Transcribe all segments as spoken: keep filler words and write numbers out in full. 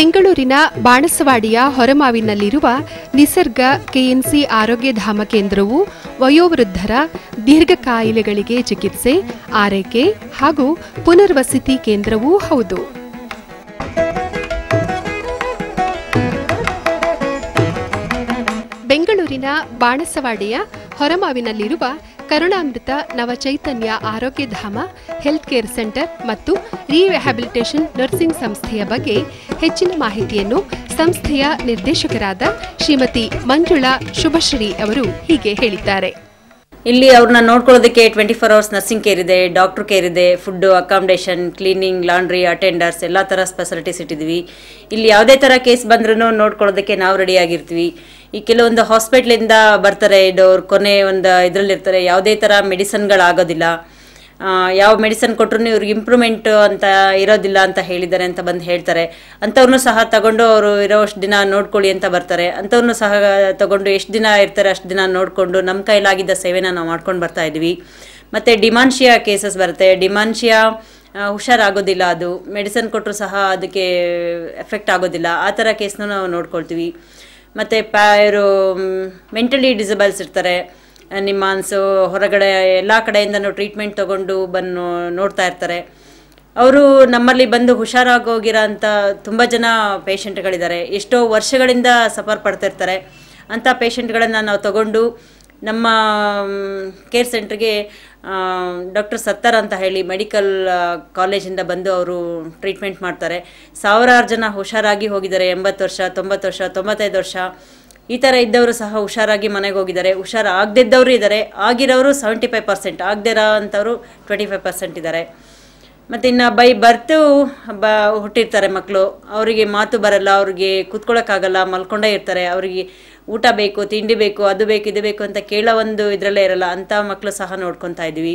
ಬೆಂಗಳೂರಿನ ಬಾಣಸವಾಡಿಯ ಹೊರಮಾವಿನಲ್ಲಿರುವ ನಿಸರ್ಗ ಕೆಎನ್ಸಿ ಆರೋಗ್ಯಧಾಮ ಕೇಂದ್ರವು ವಯೋವೃದ್ಧರ ದೀರ್ಘ ಕಾಯಿಲೆಗಳಿಗೆ ಚಿಕಿತ್ಸೆ, ಆರೈಕೆ ಹಾಗೂ ಪುನರ್ವಸತಿ ಕೇಂದ್ರವೂ ಹೌದು. ಬೆಂಗಳೂರಿನ ಬಾಣಸವಾಡಿಯ ಹೊರಮಾವಿನಲ್ಲಿರುವ Karunamrutha Navachaitanya Arogyadhama health care centre ಮತ್ತು ರಿಹ್ಯಾಬಿಲಿಟೇಷನ್ ನರ್ಸಿಂಗ್ ಸಂಸ್ಥೆಯ ಬಗ್ಗೆ ಹೆಚ್ಚಿನ ಮಾಹಿತಿಯನ್ನು ಸಂಸ್ಥೆಯ ನಿರ್ದೇಶಕರಾದ ಶ್ರೀಮತಿ ಮಂಜುಳಾ ಶುಭಶ್ರೀ ಅವರು ಹೀಗೆ ಹೇಳಿದ್ದಾರೆ. ಇಲ್ಲಿ ಅವ್ರನ್ನ ನೋಡ್ಕೊಳ್ಳೋದಕ್ಕೆ twenty four hours nursing care ಇದೆ, ಡಾಕ್ಟರ್ ಕೇರ್ ಇದೆ, food, accommodation, cleaning, laundry, attenders ಎಲ್ಲ ಥರ ಫೆಸಿಲಿಟೀಸ್ ಇಟ್ಟಿದ್ವಿ. ಇಲ್ಲಿ ಯಾವುದೇ ಥರ ಕೇಸ್ ಬಂದ್ರೂ ನೋಡ್ಕೊಳ್ಳೋದಕ್ಕೆ ನಾವು ರೆಡಿಯಾಗಿರ್ತೀವಿ. ಈ ಕೆಲವೊಂದು ಹಾಸ್ಪಿಟ್ಲಿಂದ ಬರ್ತಾರೆ, ಡೋರ್ ಕೊನೆ ಒಂದು ಇದರಲ್ಲಿರ್ತಾರೆ, ಯಾವುದೇ ಥರ ಮೆಡಿಸನ್ಗಳಾಗೋದಿಲ್ಲ, ಯಾವ ಮೆಡಿಸನ್ ಕೊಟ್ಟರು ಇವ್ರಿಗೆ ಇಂಪ್ರೂವ್ಮೆಂಟ್ ಅಂತ ಇರೋದಿಲ್ಲ ಅಂತ ಹೇಳಿದ್ದಾರೆ ಅಂತ ಬಂದು ಹೇಳ್ತಾರೆ. ಅಂಥವ್ರನ್ನೂ ಸಹ ತಗೊಂಡು ಅವರು ಇರೋಷ್ಟು ದಿನ ನೋಡ್ಕೊಳ್ಳಿ ಅಂತ ಬರ್ತಾರೆ. ಅಂಥವ್ರನ್ನೂ ಸಹ ತಗೊಂಡು ಎಷ್ಟು ದಿನ ಇರ್ತಾರೆ ಅಷ್ಟು ದಿನ ನೋಡಿಕೊಂಡು ನಮ್ಮ ಕೈಲಾಗಿದ್ದ ಸೇವೆನ ನಾವು ಮಾಡ್ಕೊಂಡು ಬರ್ತಾಯಿದ್ವಿ. ಮತ್ತು ಡಿಮಾನ್ಷಿಯಾ ಕೇಸಸ್ ಬರುತ್ತೆ. ಡಿಮಾನ್ಷಿಯಾ ಹುಷಾರಾಗೋದಿಲ್ಲ, ಅದು ಮೆಡಿಸನ್ ಕೊಟ್ಟರು ಸಹ ಅದಕ್ಕೆ ಎಫೆಕ್ಟ್ ಆಗೋದಿಲ್ಲ, ಆ ಥರ ಕೇಸ್ನೂ ನಾವು ನೋಡ್ಕೊಳ್ತೀವಿ. ಮತ್ತು ಪ್ಯಾ ಇವರು ಮೆಂಟಲಿ ಡಿಸಬಲ್ಸ್ ಇರ್ತಾರೆ, ನಿಮ್ಮ ಅನ್ಸು ಹೊರಗಡೆ ಎಲ್ಲ ಕಡೆಯಿಂದನೂ ಟ್ರೀಟ್ಮೆಂಟ್ ತೊಗೊಂಡು ಬಂದು ನೋಡ್ತಾ ಇರ್ತಾರೆ. ಅವರು ನಮ್ಮಲ್ಲಿ ಬಂದು ಹುಷಾರಾಗೋಗಿರೋ ಅಂಥ ತುಂಬ ಜನ ಪೇಷಂಟ್ಗಳಿದ್ದಾರೆ. ಎಷ್ಟೋ ವರ್ಷಗಳಿಂದ ಸಫರ್ ಪಡ್ತಿರ್ತಾರೆ. ಅಂಥ ಪೇಷಂಟ್ಗಳನ್ನು ನಾವು ತಗೊಂಡು ನಮ್ಮ ಕೇರ್ ಸೆಂಟ್ರಿಗೆ ಡಾಕ್ಟರ್ ಸತ್ತಾರ್ ಅಂತ ಹೇಳಿ ಮೆಡಿಕಲ್ ಕಾಲೇಜಿಂದ ಬಂದು ಅವರು ಟ್ರೀಟ್ಮೆಂಟ್ ಮಾಡ್ತಾರೆ. ಸಾವಿರಾರು ಜನ ಹುಷಾರಾಗಿ ಹೋಗಿದ್ದಾರೆ. ಎಂಬತ್ತು ವರ್ಷ, ತೊಂಬತ್ತು ವರ್ಷ, ತೊಂಬತ್ತೈದು ವರ್ಷ ಈ ಥರ ಇದ್ದವರು ಸಹ ಹುಷಾರಾಗಿ ಮನೆಗೆ ಹೋಗಿದ್ದಾರೆ. ಹುಷಾರಾಗದಿದ್ದವರು ಇದ್ದಾರೆ. ಆಗಿರೋರು ಸೆವೆಂಟಿ ಫೈವ್ ಪರ್ಸೆಂಟ್, ಆಗದಿರೋ ಅಂಥವ್ರು ಟ್ವೆಂಟಿ ಫೈವ್ ಪರ್ಸೆಂಟ್ ಇದ್ದಾರೆ. ಮತ್ತು ಇನ್ನು ಬೈ ಬರ್ತು ಬ ಹುಟ್ಟಿರ್ತಾರೆ ಮಕ್ಕಳು. ಅವರಿಗೆ ಮಾತು ಬರಲ್ಲ, ಅವ್ರಿಗೆ ಕೂತ್ಕೊಳ್ಳೋಕ್ಕಾಗಲ್ಲ, ಮಲ್ಕೊಂಡೇ ಇರ್ತಾರೆ. ಅವರಿಗೆ ಊಟ ಬೇಕು, ತಿಂಡಿ ಬೇಕು, ಅದು ಬೇಕು, ಇದು ಬೇಕು ಅಂತ ಕೇಳೋ ಒಂದು ಇದರಲ್ಲೇ ಇರಲ್ಲ. ಅಂಥ ಮಕ್ಕಳು ಸಹ ನೋಡ್ಕೊತಾ ಇದ್ದೀವಿ.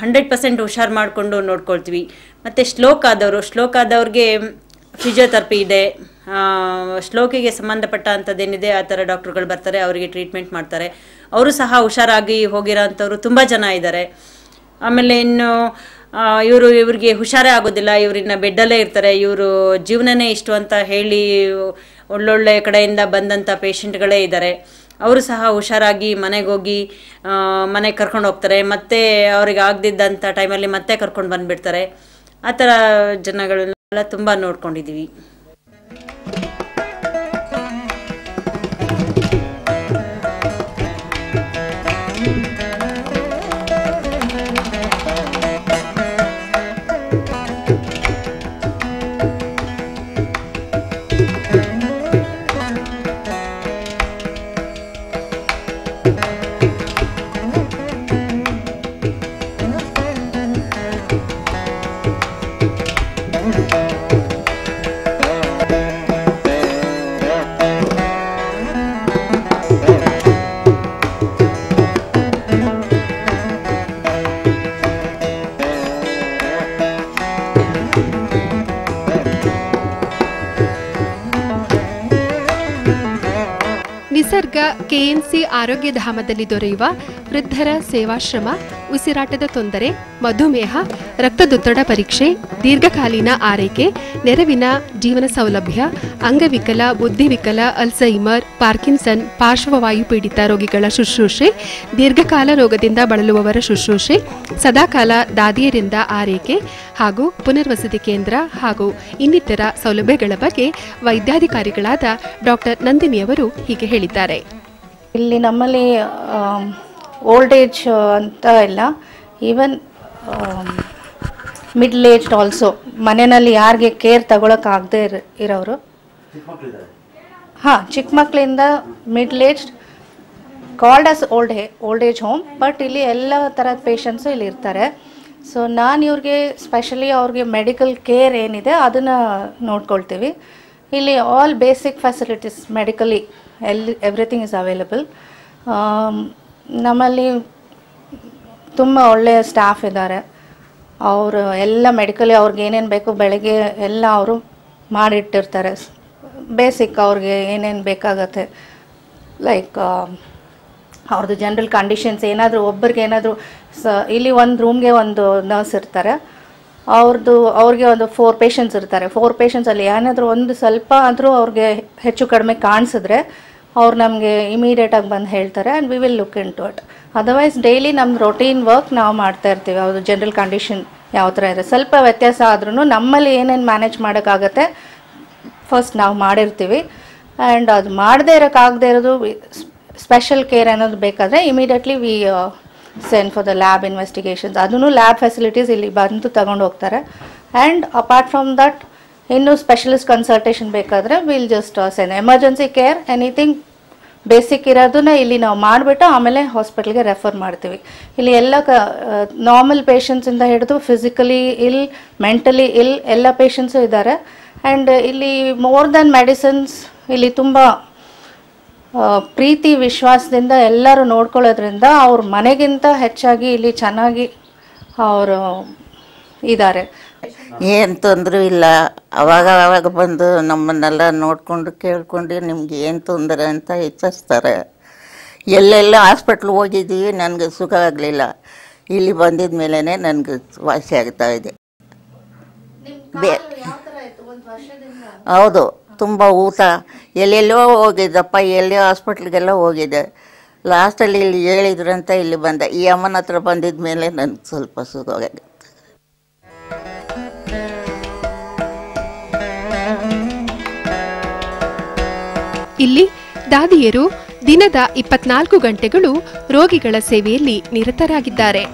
ಹಂಡ್ರೆಡ್ ಪರ್ಸೆಂಟ್ ಹುಷಾರು ಮಾಡಿಕೊಂಡು ನೋಡ್ಕೊಳ್ತೀವಿ. ಮತ್ತು ಶ್ಲೋಕ್ ಆದವರು, ಶ್ಲೋಕ್ ಆದವ್ರಿಗೆ ಫಿಸಿಯೋಥೆರಪಿ ಇದೆ. ಶ್ಲೋಕಿಗೆ ಸಂಬಂಧಪಟ್ಟಂಥದ್ದೇನಿದೆ ಆ ಥರ ಡಾಕ್ಟ್ರುಗಳು ಬರ್ತಾರೆ, ಅವರಿಗೆ ಟ್ರೀಟ್ಮೆಂಟ್ ಮಾಡ್ತಾರೆ. ಅವರು ಸಹ ಹುಷಾರಾಗಿ ಹೋಗಿರೋ ಅಂಥವ್ರು ತುಂಬ ಜನ ಇದ್ದಾರೆ. ಆಮೇಲೆ ಇನ್ನು ಇವರು ಇವ್ರಿಗೆ ಹುಷಾರೇ ಆಗೋದಿಲ್ಲ, ಇವರಿನ್ನ ಬೆಡ್ಡಲ್ಲೇ ಇರ್ತಾರೆ, ಇವರು ಜೀವನನೇ ಇಷ್ಟು ಅಂತ ಹೇಳಿ ಒಳ್ಳೊಳ್ಳೆ ಕಡೆಯಿಂದ ಬಂದಂಥ ಪೇಷಂಟ್ಗಳೇ ಇದ್ದಾರೆ. ಅವರು ಸಹ ಹುಷಾರಾಗಿ ಮನೆಗೆ ಹೋಗಿ ಮನೆಗೆ ಕರ್ಕೊಂಡು ಹೋಗ್ತಾರೆ. ಮತ್ತೆ ಅವ್ರಿಗೆ ಆಗದಿದ್ದಂಥ ಟೈಮಲ್ಲಿ ಮತ್ತೆ ಕರ್ಕೊಂಡು ಬಂದುಬಿಡ್ತಾರೆ. ಆ ಥರ ಜನಗಳನ್ನೆಲ್ಲ ತುಂಬ ನೋಡ್ಕೊಂಡಿದ್ದೀವಿ. ನಿಸರ್ಗ ಕೆಎನ್ಸಿ ಆರೋಗ್ಯಧಾಮದಲ್ಲಿ ದೊರೆಯುವ ವೃದ್ಧರ ಸೇವಾಶ್ರಮ ಉಸಿರಾಟದ ತೊಂದರೆ, ಮಧುಮೇಹ, ರಕ್ತದೊತ್ತಡ ಪರೀಕ್ಷೆ, ದೀರ್ಘಕಾಲೀನ ಆರೈಕೆ, ನೆರವಿನ ಜೀವನ ಸೌಲಭ್ಯ, ಅಂಗವಿಕಲ, ಬುದ್ಧಿವಿಕಲ, ಅಲ್ಝೈಮರ್, ಪಾರ್ಕಿನ್ಸನ್, ಪಾರ್ಶ್ವವಾಯು ಪೀಡಿತ ರೋಗಿಗಳ ಶುಶ್ರೂಷೆ, ದೀರ್ಘಕಾಲ ರೋಗದಿಂದ ಬಳಲುವವರ ಶುಶ್ರೂಷೆ, ಸದಾಕಾಲ ದಾದಿಯರಿಂದ ಆರೈಕೆ ಹಾಗೂ ಪುನರ್ವಸತಿ ಕೇಂದ್ರ ಹಾಗೂ ಇನ್ನಿತರ ಸೌಲಭ್ಯಗಳ ಬಗ್ಗೆ ವೈದ್ಯಾಧಿಕಾರಿಗಳಾದ ಡಾಕ್ಟರ್ ನಂದಿನಿ ಅವರು ಹೀಗೆ ಹೇಳಿದ್ದಾರೆ. ಇಲ್ಲಿ ನಮ್ಮಲ್ಲಿ ಓಲ್ಡ್ ಏಜ್ ಅಂತ ಇಲ್ಲ, ಈವನ್ ಮಿಡ್ಲ್ ಏಜ್ಡ್ ಆಲ್ಸೋ ಮನೆಯಲ್ಲಿ ಯಾರಿಗೆ ಕೇರ್ ತಗೊಳಕ್ಕಾಗದೇ ಇರ ಇರೋರು ಹಾಂ ಚಿಕ್ಕ ಮಕ್ಕಳಿಂದ middle aged called as old hey old age home. But ಇಲ್ಲಿ ಎಲ್ಲ ಥರದ ಪೇಷಂಟ್ಸು ಇಲ್ಲಿ ಇರ್ತಾರೆ. So ನಾನು ಇವರಿಗೆ ಸ್ಪೆಷಲಿ ಅವರಿಗೆ ಮೆಡಿಕಲ್ ಕೇರ್ ಏನಿದೆ ಅದನ್ನ ನೋಡ್ಕೊಳ್ತೀವಿ. ಇಲ್ಲಿ all basic facilities medically everything is available. ನಮ್ಮಲ್ಲಿ ತುಂಬ ಒಳ್ಳೆಯ ಸ್ಟಾಫ್ ಇದ್ದಾರೆ. ಅವರು ಎಲ್ಲ ಮೆಡಿಕಲಿ ಅವ್ರಿಗೆ ಏನೇನು ಬೇಕು ಬೆಳಗ್ಗೆ ಎಲ್ಲ ಅವರು ಮಾಡಿಟ್ಟಿರ್ತಾರೆ. ಬೇಸಿಕ್ ಅವ್ರಿಗೆ ಏನೇನು ಬೇಕಾಗತ್ತೆ, ಲೈಕ್ ಅವ್ರದ್ದು ಜನರಲ್ ಕಂಡೀಷನ್ಸ್ ಏನಾದರೂ ಒಬ್ಬರಿಗೆ ಏನಾದರೂ ಸ ಇಲ್ಲಿ ಒಂದು ರೂಮ್ಗೆ ಒಂದು ನರ್ಸ್ ಇರ್ತಾರೆ. ಅವ್ರದ್ದು ಅವ್ರಿಗೆ ಒಂದು ಫೋರ್ ಪೇಷಂಟ್ಸ್ ಇರ್ತಾರೆ. ಫೋರ್ ಪೇಷಂಟ್ಸಲ್ಲಿ ಏನಾದರೂ ಒಂದು ಸ್ವಲ್ಪ ಆದರೂ ಅವ್ರಿಗೆ ಹೆಚ್ಚು ಕಡಿಮೆ ಕಾಣಿಸಿದ್ರೆ ಅವ್ರು ನಮಗೆ ಇಮಿಡಿಯೇಟಾಗಿ ಬಂದು ಹೇಳ್ತಾರೆ and we will look into it. Otherwise daily ನಮ್ಮ ರೊಟೀನ್ ವರ್ಕ್ ನಾವು ಮಾಡ್ತಾಯಿರ್ತೀವಿ. ಅವ್ರದ್ದು ಜನರಲ್ ಕಂಡೀಷನ್ ಯಾವ ಥರ ಇದೆ, ಸ್ವಲ್ಪ ವ್ಯತ್ಯಾಸ ಆದ್ರೂ ನಮ್ಮಲ್ಲಿ ಏನೇನು ಮ್ಯಾನೇಜ್ ಮಾಡೋಕ್ಕಾಗತ್ತೆ ಫಸ್ಟ್ ನಾವು ಮಾಡಿರ್ತೀವಿ. ಆ್ಯಂಡ್ ಅದು ಮಾಡದೇ ಇರೋಕ್ಕಾಗದೇ ಇರೋದು ಸ್ಪೆಷಲ್ ಕೇರ್ ಅನ್ನೋದು ಬೇಕಾದರೆ immediately we send for the lab investigations. ಅದೂ ಲ್ಯಾಬ್ ಫೆಸಿಲಿಟೀಸ್ ಇಲ್ಲಿ ಬಂದು ತಗೊಂಡು ಹೋಗ್ತಾರೆ. ಆ್ಯಂಡ್ ಅಪಾರ್ಟ್ ಫ್ರಮ್ ದಟ್ ಇನ್ನೂ ಸ್ಪೆಷಲಿಸ್ಟ್ ಕನ್ಸಲ್ಟೇಷನ್ ಬೇಕಾದರೆ will just send emergency care anything basic ಇರೋದನ್ನ ಇಲ್ಲಿ ನಾವು ಮಾಡಿಬಿಟ್ಟು ಆಮೇಲೆ ಹಾಸ್ಪಿಟಲ್ಗೆ ರೆಫರ್ ಮಾಡ್ತೀವಿ. ಇಲ್ಲಿ ಎಲ್ಲ ಕ ನಾರ್ಮಲ್ ಪೇಷಂಟ್ಸಿಂದ ಹಿಡಿದು ಫಿಸಿಕಲಿ ಇಲ್, ಮೆಂಟಲಿ ಇಲ್ ಎಲ್ಲ ಪೇಷಂಟ್ಸು ಇದ್ದಾರೆ. ಆ್ಯಂಡ್ ಇಲ್ಲಿ ಮೋರ್ ದ್ಯಾನ್ ಮೆಡಿಸಿನ್ಸ್ ಇಲ್ಲಿ ತುಂಬ ಪ್ರೀತಿ ವಿಶ್ವಾಸದಿಂದ ಎಲ್ಲರೂ ನೋಡ್ಕೊಳ್ಳೋದ್ರಿಂದ ಅವ್ರ ಮನೆಗಿಂತ ಹೆಚ್ಚಾಗಿ ಇಲ್ಲಿ ಚೆನ್ನಾಗಿ ಅವರು ಇದ್ದಾರೆ. ಏನು ತೊಂದರೂ ಇಲ್ಲ. ಅವಾಗ ಅವಾಗ ಬಂದು ನಮ್ಮನ್ನೆಲ್ಲ ನೋಡಿಕೊಂಡು ಕೇಳಿಕೊಂಡು ನಿಮ್ಗೆ ಏನು ತೊಂದರೆ ಅಂತ ಹೆಚ್ಚಿಸ್ತಾರೆ. ಎಲ್ಲೆಲ್ಲ ಹಾಸ್ಪಿಟ್ಲ್ ಹೋಗಿದ್ದೀವಿ, ನನಗೆ ಸುಖ ಆಗಲಿಲ್ಲ. ಇಲ್ಲಿ ಬಂದಿದ ಮೇಲೆ ನನಗೆ ವಾಸಿ ಆಗ್ತಾ ಇದೆ. ಹೌದು, ತುಂಬ ಊತ ಎಲ್ಲೆಲ್ಲೋ ಹೋಗಿದ್ದಪ್ಪ, ಎಲ್ಲಿ ಹಾಸ್ಪಿಟ್ಲಿಗೆಲ್ಲ ಹೋಗಿದೆ. ಲಾಸ್ಟಲ್ಲಿ ಇಲ್ಲಿ ಹೇಳಿದ್ರಂತ ಇಲ್ಲಿ ಬಂದೆ. ಈ ಅಮ್ಮನ ಹತ್ರ ಬಂದಿದ್ದ ಮೇಲೆ ನನಗೆ ಸ್ವಲ್ಪ ಸುಖ ಆಗಿದೆ. ಇಲ್ಲಿ ದಾದಿಯರು ದಿನದ ಇಪ್ಪತ್ನಾಲ್ಕು ಗಂಟೆಗಳು ರೋಗಿಗಳ ಸೇವೆಯಲ್ಲಿ ನಿರತರಾಗಿದ್ದಾರೆ.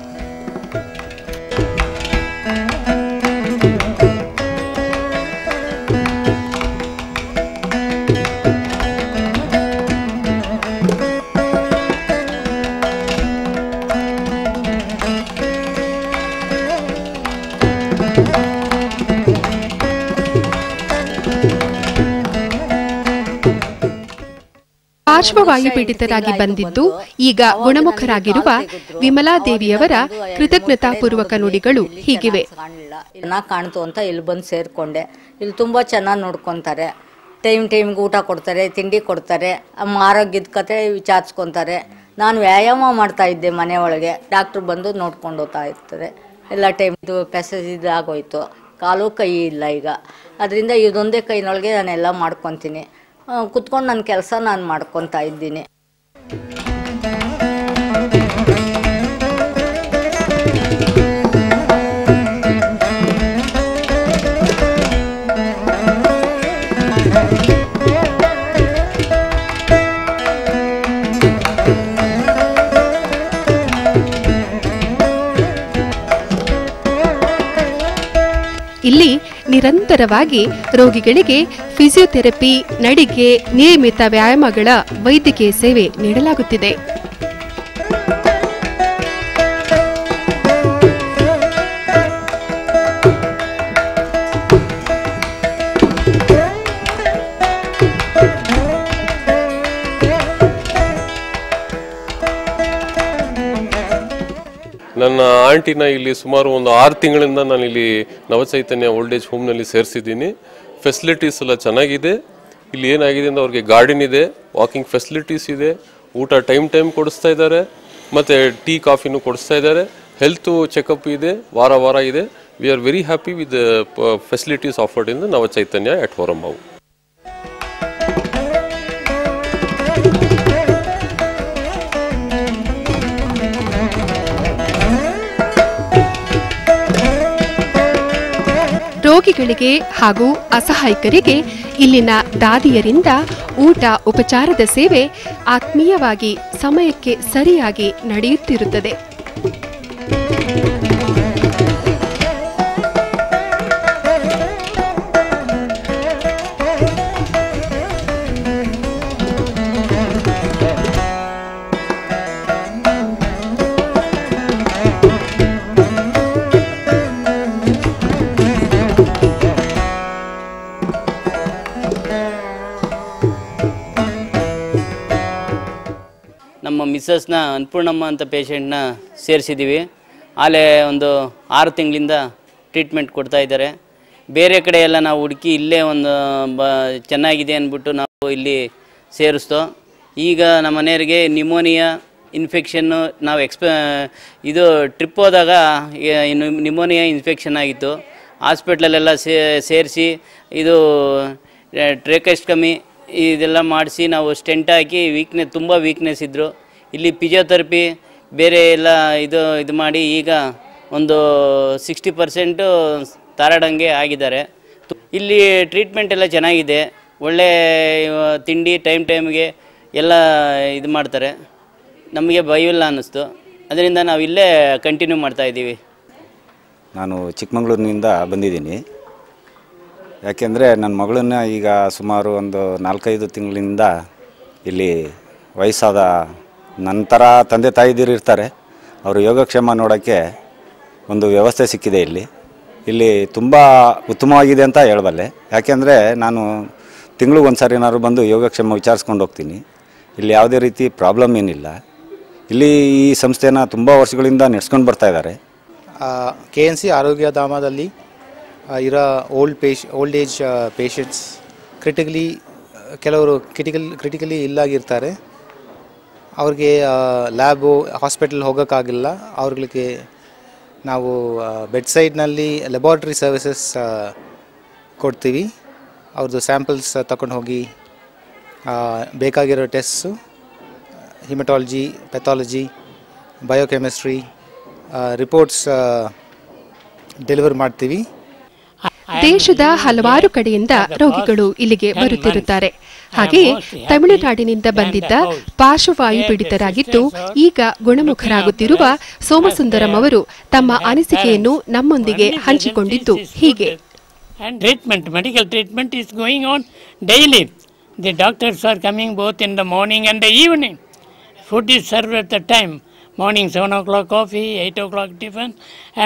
ಪಾರ್ಶ್ವವಾಯು ಪೀಡಿತರಾಗಿ ಬಂದಿದ್ದು ಈಗ ಗುಣಮುಖರಾಗಿರುವ ವಿಮಲಾದೇವಿಯವರ ಕೃತಜ್ಞತಾ ಪೂರ್ವಕ ನುಡಿಗಳು ಹೀಗಿವೆ. ಚೆನ್ನಾಗಿ ಕಾಣ್ತು ಅಂತ ಇಲ್ಲಿ ಬಂದು ಸೇರಿಕೊಂಡೆ. ಇಲ್ಲಿ ತುಂಬ ಚೆನ್ನಾಗಿ ನೋಡ್ಕೊತಾರೆ. ಟೈಮ್ ಟೈಮ್ಗೆ ಊಟ ಕೊಡ್ತಾರೆ, ತಿಂಡಿ ಕೊಡ್ತಾರೆ, ಆರೋಗ್ಯದ ಕತೆ ವಿಚಾರಿಸ್ಕೊತಾರೆ. ನಾನು ವ್ಯಾಯಾಮ ಮಾಡ್ತಾ ಇದ್ದೆ ಮನೆ ಒಳಗೆ, ಡಾಕ್ಟ್ರು ಬಂದು ನೋಡ್ಕೊಂಡು ಹೋಗ್ತಾ ಇರ್ತಾರೆ. ಎಲ್ಲ ಟೈಮ್ದು ಪ್ಯಾಸೇಜ್ ಇದಾಗೋಯ್ತು. ಕಾಲು ಕೈ ಇಲ್ಲ ಈಗ, ಅದರಿಂದ ಇದೊಂದೇ ಕೈನೊಳಗೆ ನಾನೆಲ್ಲ ಮಾಡ್ಕೊತೀನಿ. ಕುತ್ಕೊಂಡು ನನ್ನ ಕೆಲಸ ನಾನು ಮಾಡ್ಕೊತಾ ಇದ್ದೀನಿ. ಇಲ್ಲಿ ನಿರಂತರವಾಗಿ ರೋಗಿಗಳಿಗೆ ಫಿಸಿಯೋಥೆರಪಿ, ನಡಿಗೆ, ನಿಯಮಿತ ವ್ಯಾಯಾಮಗಳ ವೈದ್ಯಕೀಯ ಸೇವೆ ನೀಡಲಾಗುತ್ತಿದೆ. ನನ್ನ ಆಂಟಿನ ಇಲ್ಲಿ ಸುಮಾರು ಒಂದು ಆರು ತಿಂಗಳಿಂದ ನಾನು ಇಲ್ಲಿ ನವಚೈತನ್ಯ ಓಲ್ಡ್ ಏಜ್ ಹೋಮ್ನಲ್ಲಿ ಸೇರಿಸಿದ್ದೀನಿ. ಫೆಸಿಲಿಟೀಸ್ ಎಲ್ಲ ಚೆನ್ನಾಗಿದೆ. ಇಲ್ಲಿ ಏನಾಗಿದೆ ಅಂದರೆ ಅವ್ರಿಗೆ ಗಾರ್ಡನ್ ಇದೆ, ವಾಕಿಂಗ್ ಫೆಸಿಲಿಟೀಸ್ ಇದೆ, ಊಟ ಟೈಮ್ ಟೈಮ್ ಕೊಡಿಸ್ತಾ ಇದ್ದಾರೆ, ಮತ್ತು ಟೀ ಕಾಫಿನೂ ಕೊಡಿಸ್ತಾ ಇದ್ದಾರೆ. ಹೆಲ್ತು ಚೆಕಪ್ ಇದೆ, ವಾರ ವಾರ ಇದೆ. We are very happy with facilities offered in the Navachaitanya at Horamavu. ರೋಗಿಗಳಿಗೆ ಹಾಗೂ ಅಸಹಾಯಕರಿಗೆ ಇಲ್ಲಿನ ದಾದಿಯರಿಂದ ಊಟ, ಉಪಚಾರದ ಸೇವೆ ಆತ್ಮೀಯವಾಗಿ ಸಮಯಕ್ಕೆ ಸರಿಯಾಗಿ ನಡೆಯುತ್ತಿರುತ್ತದೆ. ಮಿಸಸ್ ನ ಅನ್ಪೂರ್ಣಮ್ಮ ಅಂತ ಪೇಷಂಟ್ ನ ಸೇರಿಸಿದೀವಿ ಆಲೆ ಒಂದು ಆರು ತಿಂಗಳಿಂದ ಟ್ರೀಟ್ಮೆಂಟ್ ಕೊಡ್ತಾ ಇದ್ದಾರೆ ಬೇರೆ ಕಡೆ ಎಲ್ಲ ನಾವು ಹುಡುಕಿ ಇಲ್ಲೇ ಒಂದು ಚೆನ್ನಾಗಿದೆ ಅನ್ಬಿಟ್ಟು ನಾವು ಇಲ್ಲಿ ಸೇರಿಸ್ತೋ ಈಗ ನಮ್ಮ ಮನೆಯವರಿಗೆ ನ್ಯೂಮೋನಿಯಾ ಇನ್ಫೆಕ್ಷನ್ ನಾವು ಇದು ಟ್ರಿಪ್ ಹೋದಾಗ ನ್ಯೂಮೋನಿಯಾ ಇನ್ಫೆಕ್ಷನ್ ಆಗಿತ್ತು ಹಾಸ್ಪಿಟಲ್ ಎಲ್ಲ ಸೇರಿಸಿ ಇದು ಟ್ರೇಕಸ್ಟಮಿ ಇದೆಲ್ಲ ಮಾಡಿಸಿ ನಾವು ಸ್ಟೆಂಟ್ ಹಾಕಿ ವೀಕ್ನೆಸ್ ತುಂಬಾ ವೀಕ್ನೆಸ್ ಇದ್ರು ಇಲ್ಲಿ ಫಿಜಿಯೋಥೆರಪಿ ಬೇರೆ ಎಲ್ಲ ಇದು ಇದು ಮಾಡಿ ಈಗ ಒಂದು ಸಿಕ್ಸ್ಟಿ ಪರ್ಸೆಂಟ್ ತಾರಡಂಗೆ ಆಗಿದ್ದಾರೆ ಇಲ್ಲಿ ಟ್ರೀಟ್ಮೆಂಟ್ ಎಲ್ಲ ಚೆನ್ನಾಗಿದೆ ಒಳ್ಳೆ ತಿಂಡಿ ಟೈಮ್ ಟೈಮ್ಗೆ ಎಲ್ಲ ಇದು ಮಾಡ್ತಾರೆ ನಮಗೆ ಭಯವಿಲ್ಲ ಅನ್ನಿಸ್ತು ಅದರಿಂದ ನಾವು ಇಲ್ಲೇ ಕಂಟಿನ್ಯೂ ಮಾಡ್ತಾ ಇದ್ದೀವಿ ನಾನು ಚಿಕ್ಕಮಗಳೂರಿನಿಂದ ಬಂದಿದ್ದೀನಿ ಯಾಕೆಂದರೆ ನನ್ನ ಮಗಳನ್ನ ಈಗ ಸುಮಾರು ಒಂದು ನಾಲ್ಕೈದು ತಿಂಗಳಿಂದ ಇಲ್ಲಿ ವಯಸ್ಸಾದ ನಂತರ ತಂದೆ ತಾಯಿದಿರು ಇರ್ತಾರೆ ಅವರು ಯೋಗಕ್ಷೇಮ ನೋಡೋಕ್ಕೆ ಒಂದು ವ್ಯವಸ್ಥೆ ಸಿಕ್ಕಿದೆ ಇಲ್ಲಿ ಇಲ್ಲಿ ತುಂಬ ಉತ್ತಮವಾಗಿದೆ ಅಂತ ಹೇಳಬಲ್ಲೆ ಯಾಕೆಂದರೆ ನಾನು ತಿಂಗಳು ಒಂದು ಸಾರಿ ಏನಾದ್ರು ಬಂದು ಯೋಗಕ್ಷೇಮ ವಿಚಾರಿಸ್ಕೊಂಡು ಹೋಗ್ತೀನಿ ಇಲ್ಲಿ ಯಾವುದೇ ರೀತಿ ಪ್ರಾಬ್ಲಮ್ ಏನಿಲ್ಲ ಇಲ್ಲಿ ಈ ಸಂಸ್ಥೆನ ತುಂಬ ವರ್ಷಗಳಿಂದ ನಡೆಸ್ಕೊಂಡು ಬರ್ತಾ ಇದ್ದಾರೆ ಕೆ ಎನ್ ಸಿ ಆರೋಗ್ಯಧಾಮದಲ್ಲಿ ಇರೋ ಓಲ್ಡ್ ಪೇಶ್ ಓಲ್ಡ್ ಏಜ್ ಪೇಷಂಟ್ಸ್ ಕ್ರಿಟಿಕಲಿ ಕೆಲವರು ಕ್ರಿಟಿಕಲ್ ಕ್ರಿಟಿಕಲಿ ಇಲ್ಲಾಗಿರ್ತಾರೆ ಅವ್ರಿಗೆ ಲ್ಯಾಬು ಹಾಸ್ಪಿಟಲ್ ಹೋಗೋಕ್ಕಾಗಿಲ್ಲ ಅವ್ರಿಗೆ ನಾವು ಬೆಡ್ ಸೈಡ್ನಲ್ಲಿ ಲ್ಯಾಬಾರ್ಟ್ರಿ ಸರ್ವಿಸಸ್ ಕೊಡ್ತೀವಿ ಅವ್ರದ್ದು ಸ್ಯಾಂಪಲ್ಸ್ ತಗೊಂಡು ಹೋಗಿ ಬೇಕಾಗಿರೋ tests haematology pathology biochemistry reports deliver ಮಾಡ್ತೀವಿ ದೇಶದ ಹಲವಾರು ಕಡೆಯಿಂದ ರೋಗಿಗಳು ಇಲ್ಲಿಗೆ ಬರುತ್ತಿರುತ್ತಾರೆ ಹಾಗೆಯೇ ತಮಿಳುನಾಡಿನಿಂದ ಬಂದಿದ್ದ ಪಾರ್ಶ್ವವಾಯು ಪೀಡಿತರಾಗಿದ್ದು ಈಗ ಗುಣಮುಖರಾಗುತ್ತಿರುವ ಸೋಮಸುಂದರಂ ಅವರು ತಮ್ಮ ಅನಿಸಿಕೆಯನ್ನು ನಮ್ಮೊಂದಿಗೆ ಹಂಚಿಕೊಂಡಿದ್ದು ಹೀಗೆ And treatment, medical treatment is going on daily. The doctors are coming both in the morning and the evening. Food is served at the time. Morning seven o'clock coffee, eight o'clock tiffin,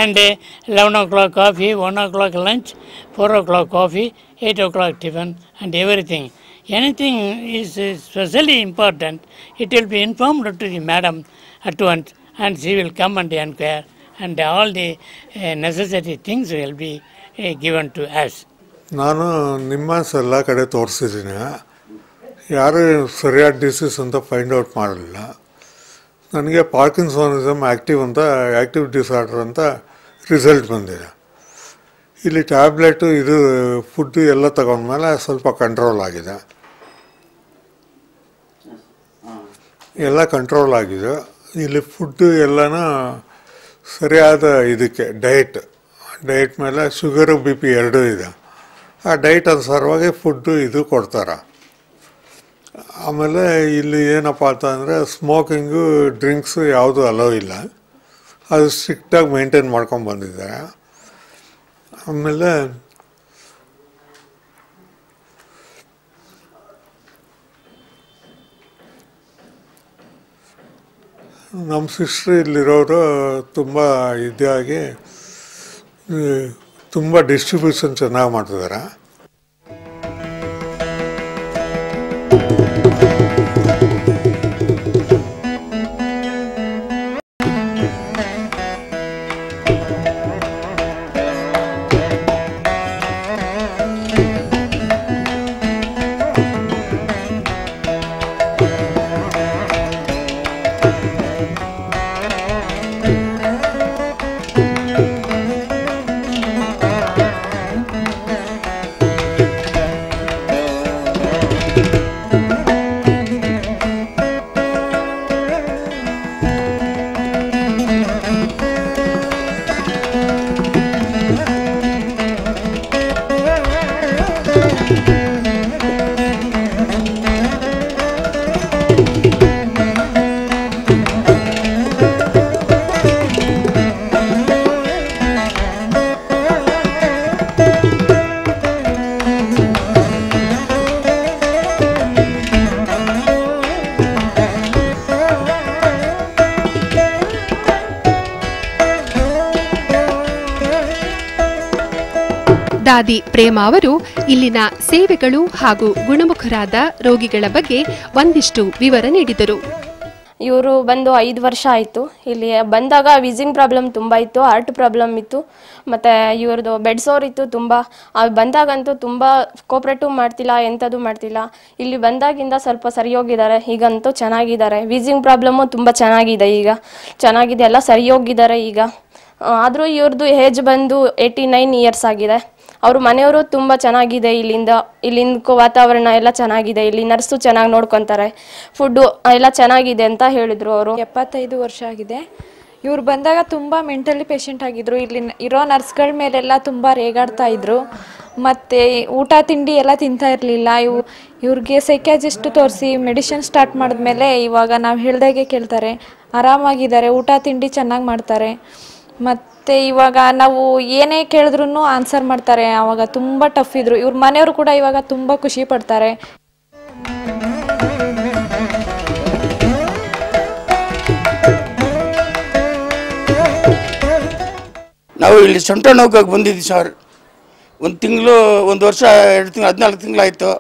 and eleven o'clock coffee, one o'clock lunch, four o'clock coffee, eight o'clock tiffin, and everything. Anything is especially important, it will be informed to the madam at once, and she will come and inquire, and all the necessary things will be given to us. ನಾನು ನಿಮ್ಮಸ್ ಎಲ್ಲ ಕಡೆ ತೋರಿಸಿದ್ದೀನಿ ಯಾರು ಸರಿಯಾದ disease ಅಂತ find out ಮಾಡಲಿಲ್ಲ ನನಗೆ parkinsonism active ಅಂತ ಆ್ಯಕ್ಟಿವ್ ಡಿಸಾರ್ಡರ್ ಅಂತ ರಿಸಲ್ಟ್ ಬಂದಿದೆ ಇಲ್ಲಿ ಟ್ಯಾಬ್ಲೆಟು ಇದು ಫುಡ್ಡು ಎಲ್ಲ ತಗೊಂಡ್ಮೇಲೆ ಸ್ವಲ್ಪ ಕಂಟ್ರೋಲ್ ಆಗಿದೆ ಎಲ್ಲ ಕಂಟ್ರೋಲ್ ಆಗಿದೆ ಇಲ್ಲಿ ಫುಡ್ಡು ಎಲ್ಲನೂ ಸರಿಯಾದ ಇದಕ್ಕೆ ಡಯಟ್ ಡಯಟ್ ಮೇಲೆ ಶುಗರು ಬಿ ಪಿ ಎರಡೂ ಇದೆ ಆ ಡಯಟ್ ಅನುಸಾರವಾಗಿ ಫುಡ್ಡು ಇದು ಕೊಡ್ತಾರೆ ಆಮೇಲೆ ಇಲ್ಲಿ ಏನಪ್ಪ ಅಂತಂದರೆ ಸ್ಮೋಕಿಂಗು ಡ್ರಿಂಕ್ಸು ಯಾವುದೂ ಅಲೋ ಇಲ್ಲ ಅದು ಸ್ಟ್ರಿಕ್ಟಾಗಿ ಮೇಂಟೈನ್ ಮಾಡ್ಕೊಂಡು ಬಂದಿದ್ದಾರೆ ಆಮೇಲೆ ನಮ್ಮ ಸಿಸ್ಟ್ರ್ ಇಲ್ಲಿರೋರು ತುಂಬ ಇದಾಗಿ ತುಂಬ ಡಿಸ್ಟ್ರಿಬ್ಯೂಷನ್ ಚೆನ್ನಾಗಿ ಮಾಡ್ತಿದ್ದಾರೆ ದಾದಿ ಪ್ರೇಮಾ ಅವರು ಇಲ್ಲಿನ ಸೇವೆಗಳು ಹಾಗೂ ಗುಣಮುಖರಾದ ರೋಗಿಗಳ ಬಗ್ಗೆ ಒಂದಿಷ್ಟು ವಿವರ ನೀಡಿದರು ಇವರು ಬಂದು ಐದು ವರ್ಷ ಆಯಿತು. ಇಲ್ಲಿ ಬಂದಾಗ ವಿಸಿಂಗ್ ಪ್ರಾಬ್ಲಮ್ ತುಂಬ ಇತ್ತು, ಹಾರ್ಟ್ ಪ್ರಾಬ್ಲಮ್ ಇತ್ತು, ಮತ್ತು ಇವ್ರದ್ದು ಬೆಡ್ ಸೋರ್ ಇತ್ತು ತುಂಬ. ಬಂದಾಗಂತೂ ತುಂಬ ಕೋಪ್ರೇಟಿವ್ ಮಾಡ್ತಿಲ್ಲ, ಎಂಥದ್ದು ಮಾಡ್ತಿಲ್ಲ. ಇಲ್ಲಿ ಬಂದಾಗಿಂದ ಸ್ವಲ್ಪ ಸರಿ ಹೋಗಿದ್ದಾರೆ, ಈಗಂತೂ ಚೆನ್ನಾಗಿದ್ದಾರೆ. ವಿಸಿಂಗ್ ಪ್ರಾಬ್ಲಮ್ಮು ತುಂಬ ಚೆನ್ನಾಗಿದೆ, ಈಗ ಚೆನ್ನಾಗಿದೆ, ಎಲ್ಲ ಸರಿ ಹೋಗಿದ್ದಾರೆ ಈಗ. ಆದರೂ ಇವ್ರದ್ದು ಏಜ್ ಬಂದು ಏಯ್ಟಿ ನೈನ್ ಇಯರ್ಸ್ ಆಗಿದೆ. ಅವರು ಮನೆಯವರು ತುಂಬ ಚೆನ್ನಾಗಿದೆ, ಇಲ್ಲಿಂದ ಇಲ್ಲಿಂದ ವಾತಾವರಣ ಎಲ್ಲ ಚೆನ್ನಾಗಿದೆ, ಇಲ್ಲಿ ನರ್ಸು ಚೆನ್ನಾಗಿ ನೋಡ್ಕೊತಾರೆ, ಫುಡ್ಡು ಎಲ್ಲ ಚೆನ್ನಾಗಿದೆ ಅಂತ ಹೇಳಿದರು. ಅವರು ಎಪ್ಪತ್ತೈದು ವರ್ಷ ಆಗಿದೆ. ಇವ್ರು ಬಂದಾಗ ತುಂಬ ಮೆಂಟಲಿ ಪೇಷೆಂಟ್ ಆಗಿದ್ದರು. ಇಲ್ಲಿ ಇರೋ ನರ್ಸ್ಗಳ ಮೇಲೆಲ್ಲ ತುಂಬ ರೇಗಾಡ್ತಾ ಇದ್ದರು, ಮತ್ತು ಊಟ ತಿಂಡಿ ಎಲ್ಲ ತಿಂತಾ ಇರಲಿಲ್ಲ. ಇವು ಇವ್ರಿಗೆ ಸೈಕಾಲಜಿಸ್ಟ್ ತೋರಿಸಿ ಮೆಡಿಷನ್ ಸ್ಟಾರ್ಟ್ ಮಾಡಿದ್ಮೇಲೆ ಇವಾಗ ನಾವು ಹೇಳ್ದಾಗೆ ಕೇಳ್ತಾರೆ, ಆರಾಮಾಗಿದ್ದಾರೆ, ಊಟ ತಿಂಡಿ ಚೆನ್ನಾಗಿ ಮಾಡ್ತಾರೆ, ಮತ್ತು ಇವಾಗ ನಾವು ಏನೇ ಕೇಳಿದ್ರೂ ಆನ್ಸರ್ ಮಾಡ್ತಾರೆ. ಆವಾಗ ತುಂಬ ಟಫ್ ಇದ್ದರು. ಇವ್ರ ಮನೆಯವರು ಕೂಡ ಇವಾಗ ತುಂಬ ಖುಷಿ ಪಡ್ತಾರೆ. ನಾವು ಇಲ್ಲಿ ಸೊಂಟ ನೋವುಗಾಗಿ ಬಂದಿದ್ದೀವಿ ಸರ್. ಒಂದು ತಿಂಗಳು, ಒಂದು ವರ್ಷ, ಎರಡು ತಿಂಗಳು, ಹದಿನಾಲ್ಕು ತಿಂಗಳಾಯಿತು.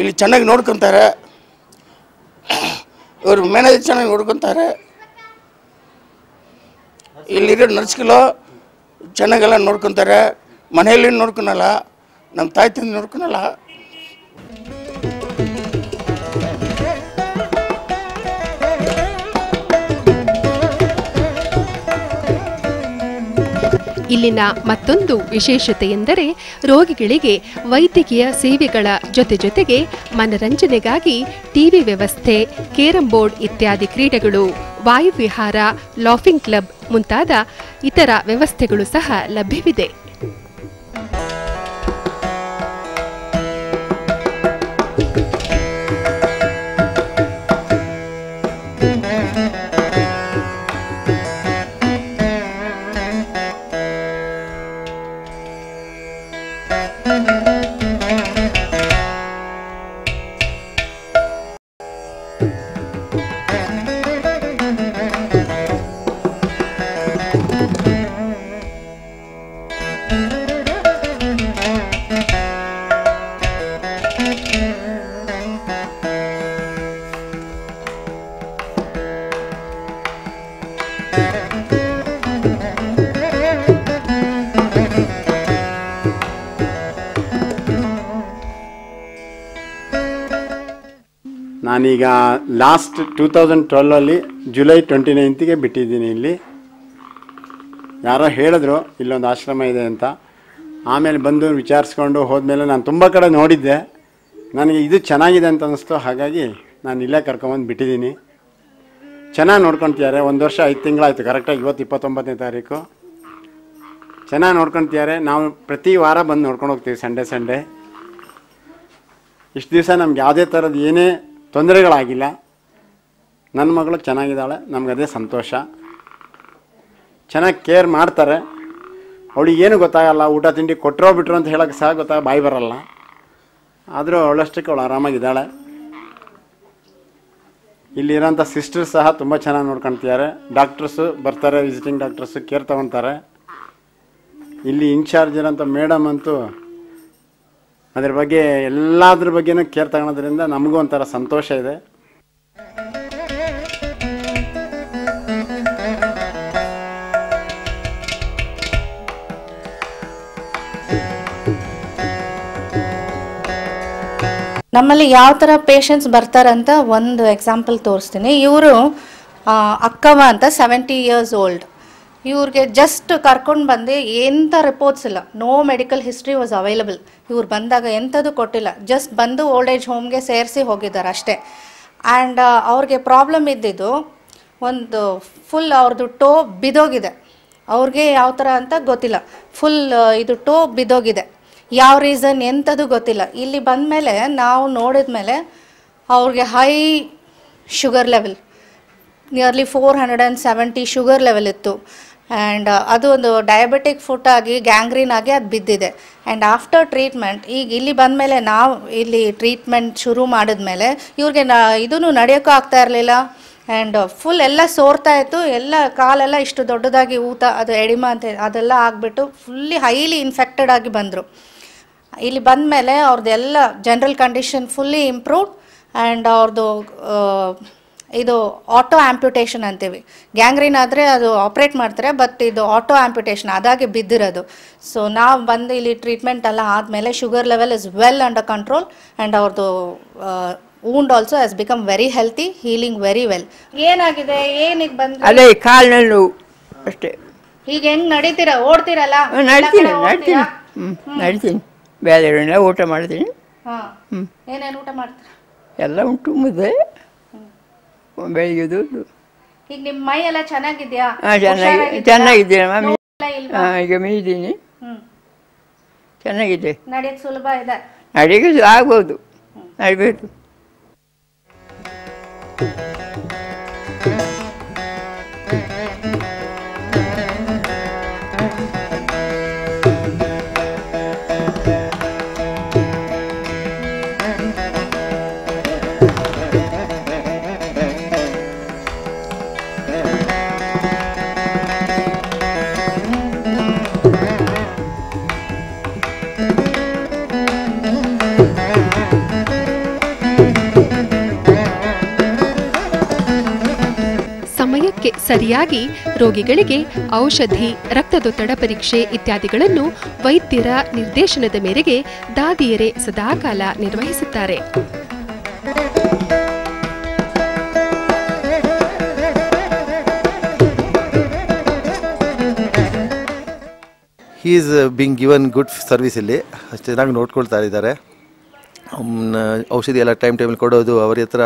ಇಲ್ಲಿ ಚೆನ್ನಾಗಿ ನೋಡ್ಕೊತಾರೆ, ಇವರು ಮ್ಯಾನೇಜ್ ಚೆನ್ನಾಗಿ ನೋಡ್ಕೊತಾರೆ. ಇಲ್ಲಿರೋ ನರ್ಸ್ಗಳು ಚೆನ್ನಾಗೆಲ್ಲ ನೋಡ್ಕೊತಾರೆ. ಮನೆಯಲ್ಲಿ ನೋಡ್ಕೊಳಲ್ಲ, ನಮ್ಮ ತಾಯಿ ತಂದೆ ನೋಡ್ಕೊಳಲ್ಲ. ಇಲ್ಲಿನ ಮತ್ತೊಂದು ವಿಶೇಷತೆ ಎಂದರೆ ರೋಗಿಗಳಿಗೆ ವೈದ್ಯಕೀಯ ಸೇವೆಗಳ ಜೊತೆ ಜೊತೆಗೆ ಮನರಂಜನೆಗಾಗಿ ಟಿವಿ ವ್ಯವಸ್ಥೆ, ಕೇರಂ ಬೋರ್ಡ್ ಇತ್ಯಾದಿ ಕ್ರೀಡೆಗಳು, ವಾಯುವಿಹಾರ, ಲಾಫಿಂಗ್ ಕ್ಲಬ್ ಮುಂತಾದ ಇತರ ವ್ಯವಸ್ಥೆಗಳು ಸಹ ಲಭ್ಯವಿದೆ. ನಾನೀಗ ಲಾಸ್ಟ್ ಟೂ ತೌಸಂಡ್ ಟ್ವೆಲ್ವಲ್ಲಿ ಜುಲೈ ಟ್ವೆಂಟಿ ನೈನ್ತಿಗೆ ಬಿಟ್ಟಿದ್ದೀನಿ. ಇಲ್ಲಿ ಯಾರೋ ಹೇಳಿದ್ರು ಇಲ್ಲೊಂದು ಆಶ್ರಮ ಇದೆ ಅಂತ. ಆಮೇಲೆ ಬಂದು ವಿಚಾರಿಸ್ಕೊಂಡು ಹೋದ್ಮೇಲೆ ನಾನು ತುಂಬ ಕಡೆ ನೋಡಿದ್ದೆ, ನನಗೆ ಇದು ಚೆನ್ನಾಗಿದೆ ಅಂತ ಅನ್ನಿಸ್ತು. ಹಾಗಾಗಿ ನಾನು ಇಲ್ಲೇ ಕರ್ಕೊಂಬಂದು ಬಿಟ್ಟಿದ್ದೀನಿ. ಚೆನ್ನಾಗಿ ನೋಡ್ಕೊತಿದ್ದಾರೆ. ಒಂದು ವರ್ಷ ಐದು ತಿಂಗಳಾಯಿತು ಕರೆಕ್ಟಾಗಿ, ಇವತ್ತು ಇಪ್ಪತ್ತೊಂಬತ್ತನೇ ತಾರೀಕು. ಚೆನ್ನಾಗಿ ನೋಡ್ಕೊತಿದ್ದಾರೆ. ನಾವು ಪ್ರತಿ ವಾರ ಬಂದು ನೋಡ್ಕೊಂಡು ಹೋಗ್ತೀವಿ, ಸಂಡೇ ಸಂಡೇ. ಇಷ್ಟು ದಿವಸ ನಮ್ಗೆ ಯಾವುದೇ ಥರದ್ದು ಏನೇ ತೊಂದರೆಗಳಾಗಿಲ್ಲ. ನನ್ನ ಮಗಳು ಚೆನ್ನಾಗಿದ್ದಾಳೆ, ನಮಗದೇ ಸಂತೋಷ. ಚೆನ್ನಾಗಿ ಕೇರ್ ಮಾಡ್ತಾರೆ. ಅವಳಿಗೆ ಏನು ಗೊತ್ತಾಗಲ್ಲ, ಊಟ ತಿಂಡಿ ಕೊಟ್ಟರೋ ಬಿಟ್ಟರು ಅಂತ ಹೇಳೋಕ್ಕೆ ಸಹ ಗೊತ್ತಾಗ ಬಾಯಿ ಬರೋಲ್ಲ. ಆದರೂ ಅವಳಷ್ಟಕ್ಕೆ ಅವಳು ಆರಾಮಾಗಿದ್ದಾಳೆ. ಇಲ್ಲಿರೋಂಥ ಸಿಸ್ಟರ್ಸ್ ಸಹ ತುಂಬ ಚೆನ್ನಾಗಿ ನೋಡ್ಕೊತಿದ್ದಾರೆ. ಡಾಕ್ಟರ್ಸು ಬರ್ತಾರೆ, ವಿಸಿಟಿಂಗ್ ಡಾಕ್ಟರ್ಸು ಕೇರ್ ತೊಗೊತಾರೆ. ಇಲ್ಲಿ ಇನ್ಚಾರ್ಜ್ ಇರೋಂಥ ಮೇಡಮ್ ಅಂತೂ ಅದ್ರ ಬಗ್ಗೆ ಎಲ್ಲದ್ರ ಬಗ್ಗೆನೂ ಕೇರ್ ತಗೊಳೋದ್ರಿಂದ ನಮಗೂ ಒಂಥರ ಸಂತೋಷ ಇದೆ. ನಮ್ಮಲ್ಲಿ ಯಾವ ಥರ ಪೇಷಂಟ್ಸ್ ಬರ್ತಾರಂತ ಒಂದು ಎಕ್ಸಾಂಪಲ್ ತೋರಿಸ್ತೀನಿ. ಇವರು ಅಕ್ಕವ ಅಂತ ಸೆವೆಂಟಿ ಇಯರ್ಸ್ ಓಲ್ಡ್. ಇವ್ರಿಗೆ ಜಸ್ಟ್ ಕರ್ಕೊಂಡು ಬಂದು ಎಂಥ ರಿಪೋರ್ಟ್ಸ್ ಇಲ್ಲ, no medical history was available. ಇವ್ರು ಬಂದಾಗ ಎಂಥದ್ದು ಕೊಟ್ಟಿಲ್ಲ, ಜಸ್ಟ್ ಬಂದು ಓಲ್ಡ್ ಏಜ್ ಹೋಮ್ಗೆ ಸೇರಿಸಿ ಹೋಗಿದ್ದಾರೆ ಅಷ್ಟೇ. ಆ್ಯಂಡ್ ಅವ್ರಿಗೆ ಪ್ರಾಬ್ಲಮ್ ಇದ್ದಿದ್ದು ಒಂದು ಫುಲ್ ಅವ್ರದ್ದು ಟೋ ಬಿದ್ದೋಗಿದೆ. ಅವ್ರಿಗೆ ಯಾವ ಥರ ಅಂತ ಗೊತ್ತಿಲ್ಲ, ಫುಲ್ ಇದು ಟೋ ಬಿದ್ದೋಗಿದೆ. ಯಾವ ರೀಸನ್ ಎಂಥದ್ದು ಗೊತ್ತಿಲ್ಲ. ಇಲ್ಲಿ ಬಂದ ಮೇಲೆ ನಾವು ನೋಡಿದ ಮೇಲೆ ಅವ್ರಿಗೆ high sugar level, nearly four hundred and seventy sugar level ಇತ್ತು. ಆ್ಯಂಡ್ ಅದು ಒಂದು ಡಯಾಬೆಟಿಕ್ ಫುಟ್ ಆಗಿ ಗ್ಯಾಂಗ್ರೀನ್ ಆಗಿ ಅದು ಬಿದ್ದಿದೆ. ಆ್ಯಂಡ್ ಆಫ್ಟರ್ ಟ್ರೀಟ್ಮೆಂಟ್ ಈಗ ಇಲ್ಲಿ ಬಂದಮೇಲೆ ನಾವು ಇಲ್ಲಿ ಟ್ರೀಟ್ಮೆಂಟ್ ಶುರು ಮಾಡಿದ್ಮೇಲೆ ಇವ್ರಿಗೆ ನ ಇದೂ ನಡೆಯೋಕ್ಕೂ ಆಗ್ತಾ ಇರಲಿಲ್ಲ. ಆ್ಯಂಡ್ ಫುಲ್ ಎಲ್ಲ ಸೋರ್ತಾ ಇತ್ತು, ಎಲ್ಲ ಕಾಲೆಲ್ಲ ಇಷ್ಟು ದೊಡ್ಡದಾಗಿ ಊತ, ಅದು ಎಡಿಮಾ ಅಂತ ಅದೆಲ್ಲ ಆಗಿಬಿಟ್ಟು ಫುಲ್ಲಿ ಹೈಲಿ ಇನ್ಫೆಕ್ಟೆಡ್ ಆಗಿ ಬಂದರು. ಇಲ್ಲಿ ಬಂದಮೇಲೆ ಅವ್ರದ್ದೆಲ್ಲ general condition fully improved. And ಅವ್ರದ್ದು ಇದು ಆಟೋ ಆಂಪ್ಯುಟೇಷನ್ ಅಂತೀವಿ. ಗ್ಯಾಂಗ್ರೀನ್ ಆದರೆ ಅದು ಆಪ್ರೇಟ್ ಮಾಡ್ತಾರೆ, ಬಟ್ ಇದು ಆಟೋ ಆಂಪ್ಯುಟೇಷನ್ ಅದಾಗೆ ಬಿದ್ದಿರೋದು. ಸೊ ನಾವು ಬಂದು ಇಲ್ಲಿ ಟ್ರೀಟ್ಮೆಂಟ್ ಎಲ್ಲ ಆದಮೇಲೆ sugar level is well under control and ಅವ್ರದ್ದು wound also has become very healthy, healing very well. ಏನಗಿದೆ ಏನಿಗೆ ಬಂದ್ರೆ ಅದೇ ಕಾಲಿನಲ್ಲೂ ಅಷ್ಟೇ. ಈಗ ಹೆಂಗೆ ನಡೀತೀರಾ, ಓಡ್ತೀರಲ್ಲ? ನಡೀತೀನಿ ನಡೀತೀನಿ ನಡೀತೀನಿ ಬೇರೆ ಊಟ ಮಾಡ್ತೀನಿ. ಹಾಂ, ಏನೇನು ಊಟ ಮಾಡ್ತೀರಾ? ಎಲ್ಲ ಉಂಟು, ಮುದ್ದೆ, ಬೆಳಿಗ್ಗೆದು. ಈಗ ನಿಮ್ಮ ಮೈ ಎಲ್ಲ ಚೆನ್ನಾಗಿದೆಯಾ? ಚೆನ್ನಾಗಿ ಚೆನ್ನಾಗಿದ್ದೀನ ಮ್ಯಾಮ್. ಹಾಂ, ಈಗ ಮೀದ್ದೀನಿ, ಚೆನ್ನಾಗಿದೆ. ನಡಿಯೋಕ್ಕೆ ಸುಲಭ ಇದೆ? ನಡಿಯೋಕ್ಕೆ ಆಗ್ಬೋದು, ನಡಿಬೇಕು. ಸರಿಯಾಗಿ ರೋಗಿಗಳಿಗೆ ಔಷಧಿ, ರಕ್ತದೊತ್ತಡ ಪರೀಕ್ಷೆ ಇತ್ಯಾದಿಗಳನ್ನು ವೈದ್ಯರ ನಿರ್ದೇಶನದ ಮೇರೆಗೆ ದಾದಿಯರೇ ಸದಾಕಾಲ ನಿರ್ವಹಿಸುತ್ತಾರೆ. He is being given good ಸರ್ವಿಸಲ್ಲಿ ಚೆನ್ನಾಗಿ ನೋಡ್ಕೊಳ್ತಾ ಇದ್ದಾರೆ. ಔಷಧಿ ಎಲ್ಲ ಟೈಮ್ ಟೇಬಲ್ ಕೊಡೋದು, ಅವ್ರ ಹತ್ರ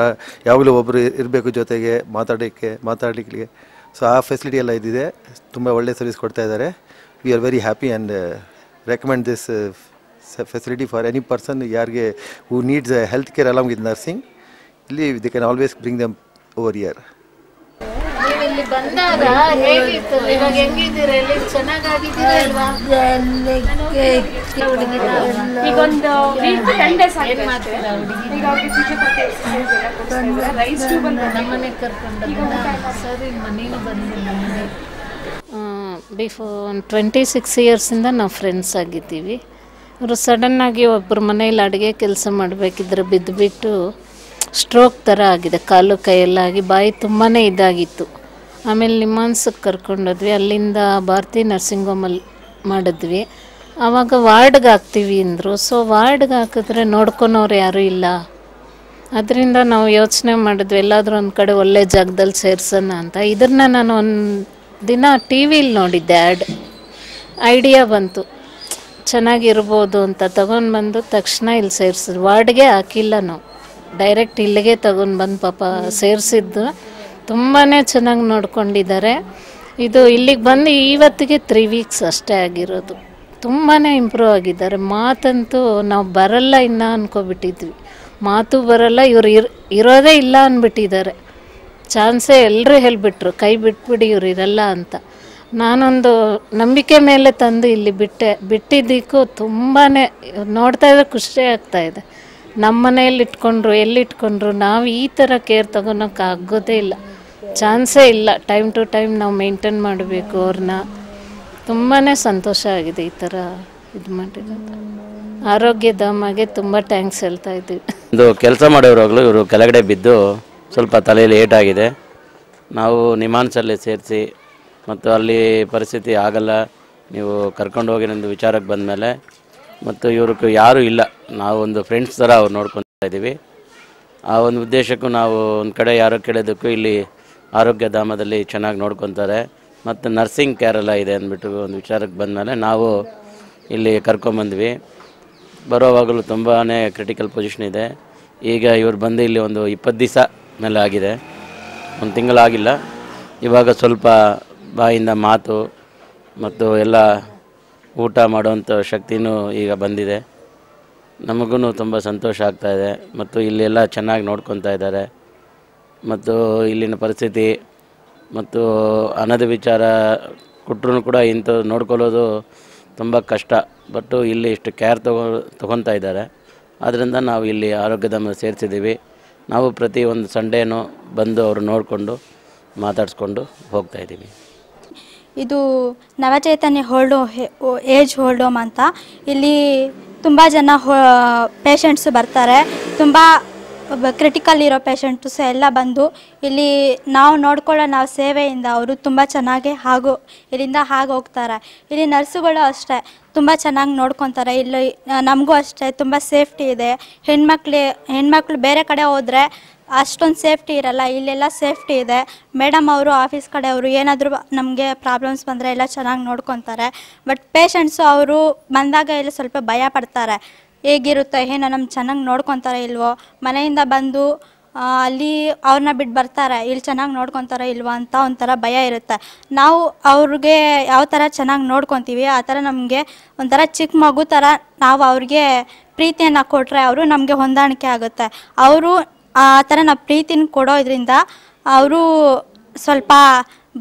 ಯಾವಾಗಲೂ ಒಬ್ಬರು ಇರಬೇಕು ಜೊತೆಗೆ ಮಾತಾಡೋಕ್ಕೆ ಮಾತಾಡಲಿಕ್ಕೆ. ಸೊ ಆ ಫೆಸಿಲಿಟಿ ಎಲ್ಲ ಇದಿದೆ, ತುಂಬ ಒಳ್ಳೆ ಸರ್ವಿಸ್ ಕೊಡ್ತಾ ಇದ್ದಾರೆ. We are very happy and recommend this facility for any person ಯಾರಿಗೆ who needs health care along with nursing. ಇಲ್ಲಿ they can always bring them over here. ಬಂದಾಗ ಹೇಗಿತ್ತು, ಇವಾಗ ಹೆಂಗಿದ್ದೀರಾ, ಎಲ್ಲಿ ಚೆನ್ನಾಗಿದ್ದೀರಾ ಅಲ್ವಾ? ಈಗ ಒಂದು ಟೆನ್ ಡೇಸ್ ಆಗಿದೆ ಮಾತ್ರ. ಈಗ ಅವ್ರಿಗೆ ಫಿಸಿಯೋಥೆರಪಿ ಎಕ್ಸರ್ಸೈಸ್ ಎಲ್ಲ ಕೊಡ್ತಾರೆ. ರೈಸ್ ಟು ಬಂದ ನಮ್ಮನೆ ಕರ್ಕೊಂಡು ಸರ್ ಇಲ್ಲಿ ಮನೇಲಿ ಬಂದಿಲ್ಲ. ಬಿಫೋರ್ ಒಂದು ಟ್ವೆಂಟಿ ಸಿಕ್ಸ್ ಇಯರ್ಸಿಂದ ನಾವು ಫ್ರೆಂಡ್ಸ್ ಆಗಿದ್ದೀವಿ. ಅವರು ಸಡನ್ನಾಗಿ ಒಬ್ಬರ ಮನೇಲಿ ಅಡುಗೆ ಕೆಲಸ ಮಾಡಬೇಕಿದ್ರೆ ಬಿದ್ದುಬಿಟ್ಟು ಸ್ಟ್ರೋಕ್ ಥರ ಆಗಿದೆ, ಕಾಲು ಕೈಯೆಲ್ಲ ಆಗಿ ಬಾಯಿ ತುಂಬಾ ಇದಾಗಿತ್ತು. ಆಮೇಲೆ ನಿಮ್ಮಾನ್ಸಕ್ಕೆ ಕರ್ಕೊಂಡೋದ್ವಿ, ಅಲ್ಲಿಂದ ಭಾರತಿ ನರ್ಸಿಂಗ್ ಹೋಮಲ್ಲಿ ಮಾಡಿದ್ವಿ. ಆವಾಗ ವಾರ್ಡ್ಗೆ ಹಾಕ್ತೀವಿ ಅಂದರು. ಸೊ ವಾರ್ಡ್ಗೆ ಹಾಕಿದ್ರೆ ನೋಡ್ಕೊಳೋರು ಯಾರೂ ಇಲ್ಲ. ಅದರಿಂದ ನಾವು ಯೋಚನೆ ಮಾಡಿದ್ವಿ ಎಲ್ಲಾದರೂ ಒಂದು ಕಡೆ ಒಳ್ಳೆ ಜಾಗದಲ್ಲಿ ಸೇರ್ಸೋಣ ಅಂತ. ಇದನ್ನ ನಾನು ಒಂದು ದಿನ ಟಿ ವಿಲಿ ನೋಡಿದ್ದೆ, ಆ್ಯಡ್ ಐಡಿಯಾ ಬಂತು ಚೆನ್ನಾಗಿರ್ಬೋದು ಅಂತ. ತಗೊಂಡು ಬಂದು ತಕ್ಷಣ ಇಲ್ಲಿ ಸೇರಿಸಿದ್ವಿ, ವಾರ್ಡ್ಗೆ ಹಾಕಿಲ್ಲ ನಾವು, ಡೈರೆಕ್ಟ್ ಇಲ್ಲಿಗೆ ತಗೊಂಡು ಬಂದು ಪಾಪ ಸೇರಿಸಿದ್ದು. ತುಂಬಾ ಚೆನ್ನಾಗಿ ನೋಡ್ಕೊಂಡಿದ್ದಾರೆ. ಇದು ಇಲ್ಲಿಗೆ ಬಂದು ಇವತ್ತಿಗೆ ತ್ರೀ ವೀಕ್ಸ್ ಅಷ್ಟೇ ಆಗಿರೋದು. ತುಂಬಾ ಇಂಪ್ರೂವ್ ಆಗಿದ್ದಾರೆ. ಮಾತಂತೂ ನಾವು ಬರಲ್ಲ ಇನ್ನು ಅಂದ್ಕೊಬಿಟ್ಟಿದ್ವಿ, ಮಾತು ಬರಲ್ಲ ಇವರು, ಇರ್ ಇರೋದೇ ಇಲ್ಲ ಅಂದ್ಬಿಟ್ಟಿದ್ದಾರೆ. ಚಾನ್ಸೇ ಎಲ್ಲರೂ ಹೇಳಿಬಿಟ್ರು ಕೈ ಬಿಟ್ಬಿಡಿ ಇವ್ರು ಇರಲ್ಲ ಅಂತ. ನಾನೊಂದು ನಂಬಿಕೆ ಮೇಲೆ ತಂದು ಇಲ್ಲಿ ಬಿಟ್ಟೆ. ಬಿಟ್ಟಿದ್ದಕ್ಕೂ ತುಂಬಾ ನೋಡ್ತಾಯಿದ್ರೆ ಖುಷಿ ಆಗ್ತಾಯಿದೆ. ನಮ್ಮ ಮನೆಯಲ್ಲಿ ಇಟ್ಕೊಂಡ್ರು ಎಲ್ಲಿಟ್ಕೊಂಡ್ರು ನಾವು ಈ ಥರ ಕೇರ್ ತಗೊಳಕ್ಕೆ ಆಗೋದೇ ಇಲ್ಲ, ಚಾನ್ಸೇ ಇಲ್ಲ. ಟೈಮ್ ಟು ಟೈಮ್ ನಾವು ಮೇಂಟೈನ್ ಮಾಡಬೇಕು ಅವ್ರನ್ನ. ತುಂಬಾ ಸಂತೋಷ ಆಗಿದೆ ಈ ಥರ ಇದು ಮಾಡಿರೋದು. ಆರೋಗ್ಯಧಾಮಗೆ ತುಂಬ ಥ್ಯಾಂಕ್ಸ್ ಹೇಳ್ತಾ ಇದ್ದೀವಿ. ಇದು ಕೆಲಸ ಮಾಡೋರಾಗಲೂ ಇವರು ಕೆಳಗಡೆ ಬಿದ್ದು ಸ್ವಲ್ಪ ತಲೆಯಲ್ಲಿ ಏಟಾಗಿದೆ. ನಾವು ನಿಮಾನ್ಸಲ್ಲಿ ಸೇರಿಸಿ ಮತ್ತು ಅಲ್ಲಿ ಪರಿಸ್ಥಿತಿ ಆಗಲ್ಲ ನೀವು ಕರ್ಕೊಂಡೋಗಿ ನಂದು ವಿಚಾರಕ್ಕೆ ಬಂದಮೇಲೆ ಮತ್ತು ಇವ್ರಿಗೆ ಯಾರೂ ಇಲ್ಲ, ನಾವೊಂದು ಫ್ರೆಂಡ್ಸ್ ಥರ ಅವ್ರು ನೋಡ್ಕೊತಾ ಇದ್ದೀವಿ. ಆ ಒಂದು ಉದ್ದೇಶಕ್ಕೂ ನಾವು ಒಂದು ಕಡೆ ಯಾರೋ ಕೇಳೋದಕ್ಕೂ ಇಲ್ಲಿ ಆರೋಗ್ಯಧಾಮದಲ್ಲಿ ಚೆನ್ನಾಗಿ ನೋಡ್ಕೊತಾರೆ. ಮತ್ತು ನರ್ಸಿಂಗ್ ಕೇರೆಲ್ಲ ಇದೆ ಅಂದ್ಬಿಟ್ಟು ಒಂದು ವಿಚಾರಕ್ಕೆ ಬಂದಮೇಲೆ ನಾವು ಇಲ್ಲಿ ಕರ್ಕೊಂಬಂದ್ವಿ. ಬರೋವಾಗಲೂ ತುಂಬಾ ಕ್ರಿಟಿಕಲ್ ಪೊಸಿಷನ್ ಇದೆ. ಈಗ ಇವ್ರು ಬಂದು ಇಲ್ಲಿ ಒಂದು ಇಪ್ಪತ್ತು ದಿವಸ ಮೇಲೆ ಆಗಿದೆ, ಒಂದು ತಿಂಗಳಾಗಿಲ್ಲ. ಇವಾಗ ಸ್ವಲ್ಪ ಬಾಯಿಂದ ಮಾತು ಮತ್ತು ಎಲ್ಲ ಊಟ ಮಾಡೋವಂಥ ಶಕ್ತಿನೂ ಈಗ ಬಂದಿದೆ. ನಮಗೂ ತುಂಬ ಸಂತೋಷ ಆಗ್ತಾಯಿದೆ. ಮತ್ತು ಇಲ್ಲೆಲ್ಲ ಚೆನ್ನಾಗಿ ನೋಡ್ಕೊತಾ ಇದ್ದಾರೆ. ಮತ್ತು ಇಲ್ಲಿನ ಪರಿಸ್ಥಿತಿ ಮತ್ತು ಹಣದ ವಿಚಾರ ಕೊಟ್ಟರು ಕೂಡ ಇಂಥದ್ದು ನೋಡ್ಕೊಳ್ಳೋದು ತುಂಬ ಕಷ್ಟ. ಬಟ್ಟು ಇಲ್ಲಿ ಇಷ್ಟು ಕೇರ್ ತಗೋ ತೊಗೊತಾ ಇದ್ದಾರೆ. ಆದ್ದರಿಂದ ನಾವು ಇಲ್ಲಿ ಆರೋಗ್ಯಧಾಮ ಸೇರಿಸಿದ್ದೀವಿ. ನಾವು ಪ್ರತಿ ಒಂದು ಸಂಡೇನೂ ಬಂದು ಅವರು ನೋಡಿಕೊಂಡು ಮಾತಾಡಿಸ್ಕೊಂಡು ಹೋಗ್ತಾಯಿದ್ದೀವಿ. ಇದು Navachaitanya old age old home ಅಂತ. ಇಲ್ಲಿ ತುಂಬ ಜನ ಹೋ ಪೇಷಂಟ್ಸ್ ಬರ್ತಾರೆ, ತುಂಬ ಒಬ್ಬ ಕ್ರಿಟಿಕಲ್ ಇರೋ ಪೇಷಂಟ್ಸ್ ಎಲ್ಲ ಬಂದು ಇಲ್ಲಿ ನಾವು ನೋಡ್ಕೊಳ್ಳೋ ನಾವು ಸೇವೆಯಿಂದ ಅವರು ತುಂಬ ಚೆನ್ನಾಗಿ ಹಾಗೂ ಇಲ್ಲಿಂದ ಹಾಗೆ ಹೋಗ್ತಾರೆ. ಇಲ್ಲಿ ನರ್ಸುಗಳು ಅಷ್ಟೇ ತುಂಬ ಚೆನ್ನಾಗಿ ನೋಡ್ಕೊತಾರೆ. ಇಲ್ಲಿ ನಮಗೂ ಅಷ್ಟೇ ತುಂಬ ಸೇಫ್ಟಿ ಇದೆ. ಹೆಣ್ಮಕ್ಳು ಹೆಣ್ಮಕ್ಳು ಬೇರೆ ಕಡೆ ಹೋದರೆ ಅಷ್ಟೊಂದು ಸೇಫ್ಟಿ ಇರಲ್ಲ, ಇಲ್ಲೆಲ್ಲ ಸೇಫ್ಟಿ ಇದೆ. ಮೇಡಮ್ ಅವರು ಆಫೀಸ್ ಕಡೆ ಅವರು ಏನಾದರೂ ನಮಗೆ ಪ್ರಾಬ್ಲಮ್ಸ್ ಬಂದರೆ ಎಲ್ಲ ಚೆನ್ನಾಗಿ ನೋಡ್ಕೊತಾರೆ. ಬಟ್ ಪೇಷಂಟ್ಸು ಅವರು ಬಂದಾಗ ಇಲ್ಲಿ ಸ್ವಲ್ಪ ಭಯ ಪಡ್ತಾರೆ, ಹೇಗಿರುತ್ತೆ ಏನೋ ನಮ್ಮ ಚೆನ್ನಾಗಿ ನೋಡ್ಕೊತಾರೆ ಇಲ್ವೋ, ಮನೆಯಿಂದ ಬಂದು ಅಲ್ಲಿ ಅವ್ರನ್ನ ಬಿಟ್ಟು ಬರ್ತಾರೆ ಇಲ್ಲಿ ಚೆನ್ನಾಗಿ ನೋಡ್ಕೊತಾರೋ ಇಲ್ವೋ ಅಂತ ಒಂಥರ ಭಯ ಇರುತ್ತೆ. ನಾವು ಅವ್ರಿಗೆ ಯಾವ ಥರ ಚೆನ್ನಾಗಿ ನೋಡ್ಕೊತೀವಿ ಆ ಥರ ನಮಗೆ ಒಂಥರ ಚಿಕ್ಕ ಮಗು ಥರ ನಾವು ಅವ್ರಿಗೆ ಪ್ರೀತಿಯನ್ನು ಕೊಟ್ಟರೆ ಅವರು ನಮಗೆ ಹೊಂದಾಣಿಕೆ ಆಗುತ್ತೆ. ಅವರು ಆ ಥರ ನಾವು ಪ್ರೀತಿನ ಕೊಡೋದ್ರಿಂದ ಅವರು ಸ್ವಲ್ಪ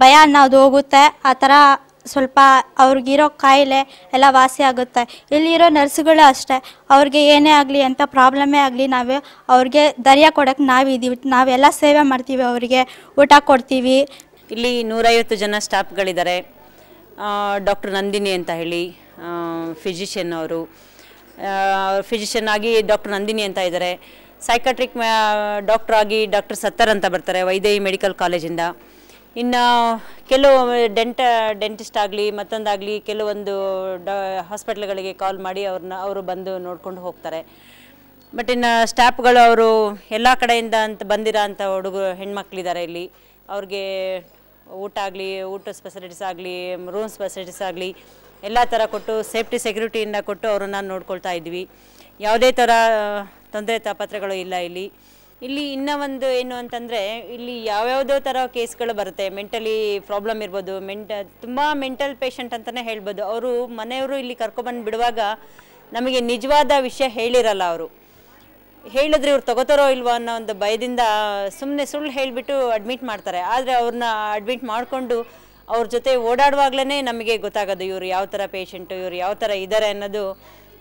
ಭಯ ಅನ್ನೋದು ಹೋಗುತ್ತೆ. ಆ ಥರ ಸ್ವಲ್ಪ ಅವ್ರಿಗಿರೋ ಕಾಯಿಲೆ ಎಲ್ಲ ವಾಸಿ ಆಗುತ್ತೆ. ಇಲ್ಲಿರೋ ನರ್ಸುಗಳು ಅಷ್ಟೇ, ಅವ್ರಿಗೆ ಏನೇ ಆಗಲಿ ಅಂತ ಪ್ರಾಬ್ಲಮ್ಮೇ ಆಗಲಿ ನಾವು ಅವ್ರಿಗೆ ಧೈರ್ಯ ಕೊಡೋಕ್ಕೆ ನಾವಿದ್ದೀವಿ. ನಾವೆಲ್ಲ ಸೇವೆ ಮಾಡ್ತೀವಿ, ಅವರಿಗೆ ಊಟ ಕೊಡ್ತೀವಿ. ಇಲ್ಲಿ ನೂರೈವತ್ತು ಜನ ಸ್ಟಾಫ್ಗಳಿದ್ದಾರೆ. ಡಾಕ್ಟರ್ ನಂದಿನಿ ಅಂತ ಹೇಳಿ ಫಿಸಿಷಿಯನ್, ಅವರು ಫಿಸಿಷಿಯನ್ ಆಗಿ ಡಾಕ್ಟರ್ ನಂದಿನಿ ಅಂತ ಇದ್ದಾರೆ. ಸೈಕಾಟ್ರಿಕ್ ಡಾಕ್ಟರ್ ಆಗಿ ಡಾಕ್ಟರ್ ಸತ್ತರ್ ಅಂತ ಬರ್ತಾರೆ ವೈದೇಹಿ ಮೆಡಿಕಲ್ ಕಾಲೇಜಿಂದ. ಇನ್ನು ಕೆಲವು ಡೆಂಟ ಡೆಂಟಿಸ್ಟ್ ಆಗಲಿ ಮತ್ತೊಂದಾಗಲಿ ಕೆಲವೊಂದು ಡ ಹಾಸ್ಪಿಟ್ಲ್ಗಳಿಗೆ ಕಾಲ್ ಮಾಡಿ ಅವ್ರನ್ನ ಅವರು ಬಂದು ನೋಡ್ಕೊಂಡು ಹೋಗ್ತಾರೆ. ಬಟ್ ಇನ್ನು ಸ್ಟಾಫ್ಗಳು ಅವರು ಎಲ್ಲ ಕಡೆಯಿಂದ ಅಂತ ಬಂದಿರೋ ಅಂಥ ಹುಡುಗರು ಹೆಣ್ಮಕ್ಳಿದ್ದಾರೆ ಇಲ್ಲಿ. ಅವ್ರಿಗೆ ಊಟ ಆಗಲಿ, ಊಟ ಫೆಸಿಲಿಟೀಸ್ ಆಗಲಿ, ರೂಮ್ಸ್ ಫೆಸಿಲಿಟೀಸ್ ಆಗಲಿ ಎಲ್ಲ ಥರ ಕೊಟ್ಟು ಸೇಫ್ಟಿ ಸೆಕ್ಯೂರಿಟಿಯಿಂದ ಕೊಟ್ಟು ಅವ್ರನ್ನ ನೋಡ್ಕೊಳ್ತಾ ಇದ್ವಿ. ಯಾವುದೇ ಥರ ತೊಂದರೆ ತಾಪತ್ರಗಳು ಇಲ್ಲ ಇಲ್ಲಿ. ಇಲ್ಲಿ ಇನ್ನೂ ಒಂದು ಏನು ಅಂತಂದರೆ ಇಲ್ಲಿ ಯಾವ್ಯಾವುದೋ ಥರ ಕೇಸ್ಗಳು ಬರುತ್ತೆ. ಮೆಂಟಲಿ ಪ್ರಾಬ್ಲಮ್ ಇರ್ಬೋದು, ಮೆಂಟ ತುಂಬ ಮೆಂಟಲ್ ಪೇಷಂಟ್ ಅಂತಲೇ ಹೇಳ್ಬೋದು. ಅವರು ಮನೆಯವರು ಇಲ್ಲಿ ಕರ್ಕೊಬಂದು ಬಿಡುವಾಗ ನಮಗೆ ನಿಜವಾದ ವಿಷಯ ಹೇಳಿರಲ್ಲ. ಅವರು ಹೇಳಿದ್ರೆ ಇವ್ರು ತಗೋತಾರೋ ಇಲ್ವೋ ಅನ್ನೋ ಒಂದು ಭಯದಿಂದ ಸುಮ್ಮನೆ ಸುಳ್ಳು ಹೇಳಿಬಿಟ್ಟು ಅಡ್ಮಿಟ್ ಮಾಡ್ತಾರೆ. ಆದರೆ ಅವ್ರನ್ನ ಅಡ್ಮಿಟ್ ಮಾಡಿಕೊಂಡು ಅವ್ರ ಜೊತೆ ಓಡಾಡುವಾಗಲೇ ನಮಗೆ ಗೊತ್ತಾಗೋದು ಇವರು ಯಾವ ಥರ ಪೇಷೆಂಟು, ಇವ್ರು ಯಾವ ಥರ ಇದ್ದಾರೆ ಅನ್ನೋದು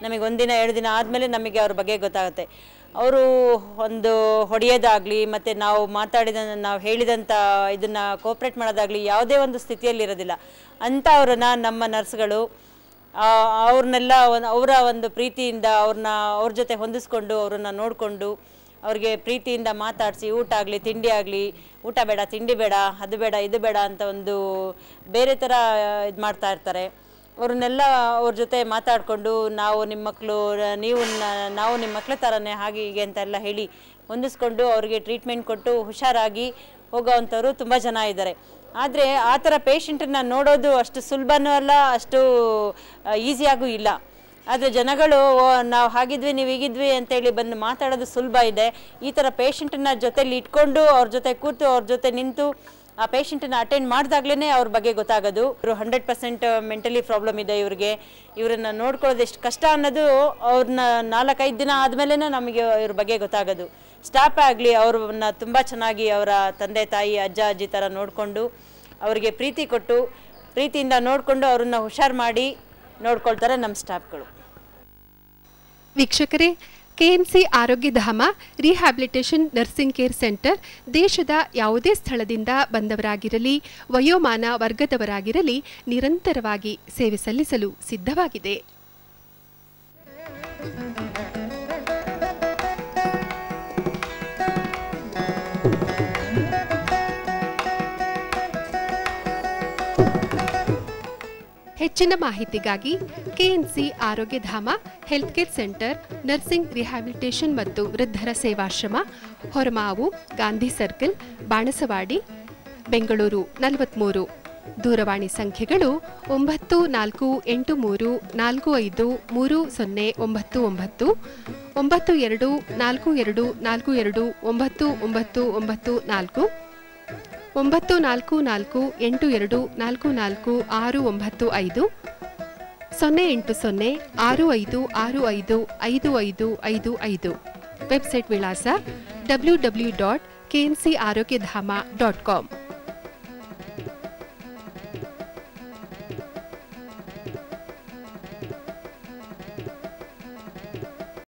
ನಮಗೆ ಒಂದಿನ ಎರಡು ದಿನ ಆದಮೇಲೆ ನಮಗೆ ಅವ್ರ ಬಗ್ಗೆ ಗೊತ್ತಾಗುತ್ತೆ. ಅವರು ಒಂದು ಹೊಡೆಯೋದಾಗಲಿ ಮತ್ತು ನಾವು ಮಾತಾಡಿದ ನಾವು ಹೇಳಿದಂಥ ಇದನ್ನು ಕೋಪ್ರೇಟ್ ಮಾಡೋದಾಗಲಿ ಯಾವುದೇ ಒಂದು ಸ್ಥಿತಿಯಲ್ಲಿರೋದಿಲ್ಲ. ಅಂಥವ್ರನ್ನ ನಮ್ಮ ನರ್ಸ್ಗಳು ಅವ್ರನ್ನೆಲ್ಲ ಅವರ ಒಂದು ಪ್ರೀತಿಯಿಂದ ಅವ್ರನ್ನ ಅವ್ರ ಜೊತೆ ಹೊಂದಿಸ್ಕೊಂಡು ಅವ್ರನ್ನ ನೋಡಿಕೊಂಡು ಅವ್ರಿಗೆ ಪ್ರೀತಿಯಿಂದ ಮಾತಾಡಿಸಿ ಊಟ ಆಗಲಿ ತಿಂಡಿ ಆಗಲಿ, ಊಟ ಬೇಡ ತಿಂಡಿ ಬೇಡ ಅದು ಬೇಡ ಇದು ಬೇಡ ಅಂತ ಒಂದು ಬೇರೆ ಥರ ಇದು ಮಾಡ್ತಾಯಿರ್ತಾರೆ. ಅವ್ರನ್ನೆಲ್ಲ ಅವ್ರ ಜೊತೆ ಮಾತಾಡಿಕೊಂಡು ನಾವು ನಿಮ್ಮ ಮಕ್ಕಳು, ನೀವು ನಾವು ನಿಮ್ಮ ಮಕ್ಕಳ ಥರನೇ ಹಾಗೆ ಹೀಗೆ ಅಂತೆಲ್ಲ ಹೇಳಿ ಹೊಂದಿಸ್ಕೊಂಡು ಅವ್ರಿಗೆ ಟ್ರೀಟ್ಮೆಂಟ್ ಕೊಟ್ಟು ಹುಷಾರಾಗಿ ಹೋಗೋವಂಥವ್ರು ತುಂಬ ಜನ ಇದ್ದಾರೆ. ಆದರೆ ಆ ಥರ ಪೇಷೆಂಟನ್ನು ನೋಡೋದು ಅಷ್ಟು ಸುಲಭನೂ ಅಲ್ಲ, ಅಷ್ಟು ಈಸಿಯಾಗೂ ಇಲ್ಲ. ಆದರೆ ಜನಗಳು ನಾವು ಹಾಗಿದ್ವಿ ನೀವು ಹೀಗಿದ್ವಿ ಅಂತೇಳಿ ಬಂದು ಮಾತಾಡೋದು ಸುಲಭ ಇದೆ. ಈ ಥರ ಪೇಷೆಂಟನ್ನು ಜೊತೆಲಿ ಇಟ್ಕೊಂಡು ಅವ್ರ ಜೊತೆ ಕೂತು ಅವ್ರ ಜೊತೆ ನಿಂತು ಆ ಪೇಷೆಂಟನ್ನು ಅಟೆಂಡ್ ಮಾಡಿದಾಗ್ಲೇ ಅವ್ರ ಬಗ್ಗೆ ಗೊತ್ತಾಗೋದು. ಇವರು ಹಂಡ್ರೆಡ್ ಪರ್ಸೆಂಟ್ ಮೆಂಟಲಿ ಪ್ರಾಬ್ಲಮ್ ಇದೆ ಇವ್ರಿಗೆ, ಇವರನ್ನು ನೋಡ್ಕೊಳ್ಳೋದು ಎಷ್ಟು ಕಷ್ಟ ಅನ್ನೋದು ಅವ್ರನ್ನ ನಾಲ್ಕೈದು ದಿನ ಆದಮೇಲೆ ನಮಗೆ ಇವ್ರ ಬಗ್ಗೆ ಗೊತ್ತಾಗೋದು. ಸ್ಟಾಫ್ ಆಗಲಿ ಅವ್ರನ್ನ ತುಂಬ ಚೆನ್ನಾಗಿ ಅವರ ತಂದೆ ತಾಯಿ ಅಜ್ಜ ಅಜ್ಜಿ ಥರ ನೋಡಿಕೊಂಡು ಅವರಿಗೆ ಪ್ರೀತಿ ಕೊಟ್ಟು ಪ್ರೀತಿಯಿಂದ ನೋಡಿಕೊಂಡು ಅವ್ರನ್ನ ಹುಷಾರು ಮಾಡಿ ನೋಡ್ಕೊಳ್ತಾರೆ ನಮ್ಮ ಸ್ಟಾಫ್ಗಳು. ವೀಕ್ಷಕರೇ, K N C Arogyadhama rehabilitation nursing care centre ದೇಶದ ಯಾವುದೇ ಸ್ಥಳದಿಂದ ಬಂದವರಾಗಿರಲಿ, ವಯೋಮಾನ ವರ್ಗದವರಾಗಿರಲಿ ನಿರಂತರವಾಗಿ ಸೇವೆ ಸಲ್ಲಿಸಲು ಸಿದ್ಧವಾಗಿದೆ. ಹೆಚ್ಚಿನ ಮಾಹಿತಿಗಾಗಿ K N C Arogyadhama health care centre nursing rehabilitation ಮತ್ತು ವೃದ್ಧರ ಸೇವಾಶ್ರಮ, ಹೊರಮಾವು, ಗಾಂಧಿ ಸರ್ಕಲ್, ಬಾಣಸವಾಡಿ, ಬೆಂಗಳೂರು ನಲವತ್ತ್ಮೂರು. ದೂರವಾಣಿ ಸಂಖ್ಯೆಗಳು ಒಂಬತ್ತು ನಾಲ್ಕು ಎಂಟು ಮೂರು ನಾಲ್ಕು ಐದು ಮೂರು ಸೊನ್ನೆ ಒಂಬತ್ತು ಒಂಬತ್ತು, ಒಂಬತ್ತು ಎರಡು ನಾಲ್ಕು ಎರಡು ನಾಲ್ಕು ಎರಡು ಒಂಬತ್ತು ಒಂಬತ್ತು ಒಂಬತ್ತು ನಾಲ್ಕು, ಒಂಬತ್ತು ನಾಲ್ಕು ನಾಲ್ಕು ಎಂಟು ಎರಡು ನಾಲ್ಕು ನಾಲ್ಕು ಆರು ಒಂಬತ್ತು ಐದು, ಸೊನ್ನೆ ಎಂಟು ಸೊನ್ನೆ ಆರು ಐದು ಆರು ಐದು ಐದು ಐದು ಐದು ಐದು. ವೆಬ್ಸೈಟ್ ವಿಳಾಸ W W W dot K N C Arogyadhama dot com.